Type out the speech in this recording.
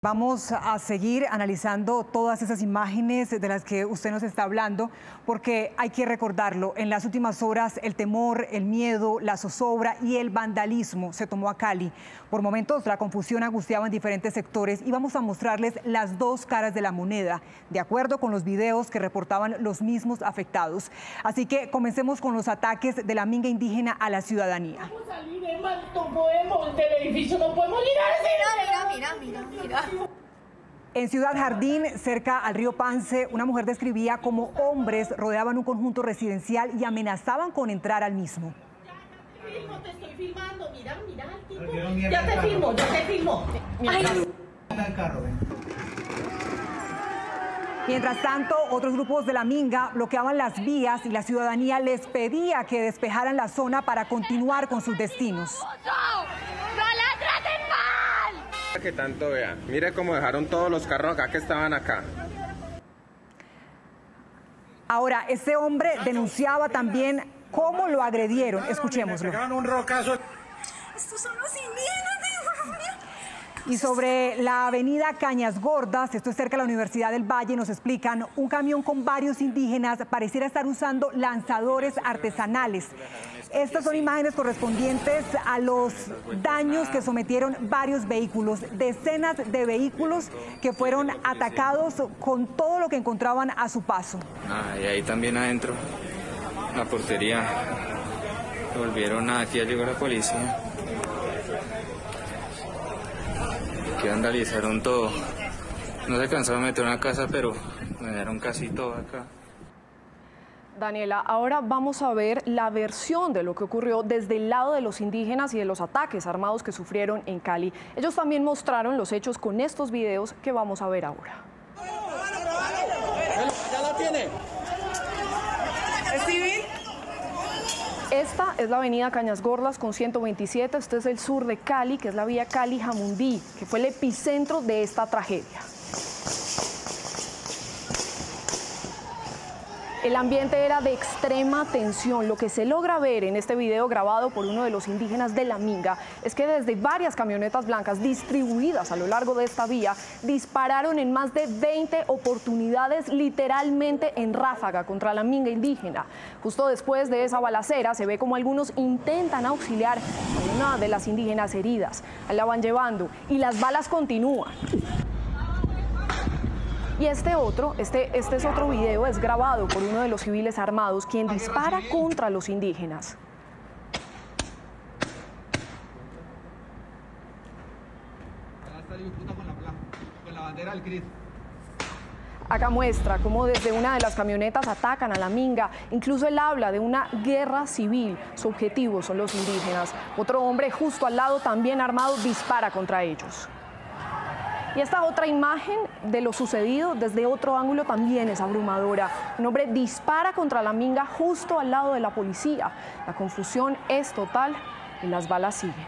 Vamos a seguir analizando todas esas imágenes de las que usted nos está hablando, porque hay que recordarlo, en las últimas horas el temor, el miedo, la zozobra y el vandalismo se tomó a Cali. Por momentos la confusión angustiaba en diferentes sectores y vamos a mostrarles las dos caras de la moneda, de acuerdo con los videos que reportaban los mismos afectados. Así que comencemos con los ataques de la minga indígena a la ciudadanía. Vamos a salir, Emma, no podemos del edificio, no podemos mirar. Mira. En Ciudad Jardín, cerca al río Pance, una mujer describía cómo hombres rodeaban un conjunto residencial y amenazaban con entrar al mismo. Ya te estoy filmando, mira al tipo. Ya te filmo. Mientras tanto, otros grupos de la minga bloqueaban las vías y la ciudadanía les pedía que despejaran la zona para continuar con sus destinos. Que tanto vea, mire cómo dejaron todos los carros acá que estaban acá. Ahora, ese hombre denunciaba también cómo lo agredieron. Escuchémoslo. Estos son los indígenas. Y sobre la avenida Cañas Gordas, esto es cerca de la Universidad del Valle, nos explican, un camión con varios indígenas pareciera estar usando lanzadores artesanales. Estas son imágenes correspondientes a los daños que sometieron varios vehículos, decenas de vehículos que fueron atacados con todo lo que encontraban a su paso. Ah, y ahí también adentro, la portería, volvieron aquí, llegó la policía. Que vandalizaron todo. No se alcanzaron a meter una casa, pero me dieron casi todo acá. Daniela, ahora vamos a ver la versión de lo que ocurrió desde el lado de los indígenas y de los ataques armados que sufrieron en Cali. Ellos también mostraron los hechos con estos videos que vamos a ver ahora. ¿Ya la tiene? ¿Es civil? Esta es la avenida Cañas Gordas con 127, este es el sur de Cali, que es la vía Cali-Jamundí, que fue el epicentro de esta tragedia. El ambiente era de extrema tensión. Lo que se logra ver en este video grabado por uno de los indígenas de la minga es que desde varias camionetas blancas distribuidas a lo largo de esta vía dispararon en más de 20 oportunidades literalmente en ráfaga contra la minga indígena. Justo después de esa balacera se ve como algunos intentan auxiliar a una de las indígenas heridas. La van llevando y las balas continúan. Y este es otro video, es grabado por uno de los civiles armados, quien dispara contra los indígenas. Acá muestra cómo desde una de las camionetas atacan a la minga. Incluso él habla de una guerra civil. Su objetivo son los indígenas. Otro hombre justo al lado, también armado, dispara contra ellos. Y esta otra imagen de lo sucedido desde otro ángulo también es abrumadora. Un hombre dispara contra la minga justo al lado de la policía. La confusión es total y las balas siguen.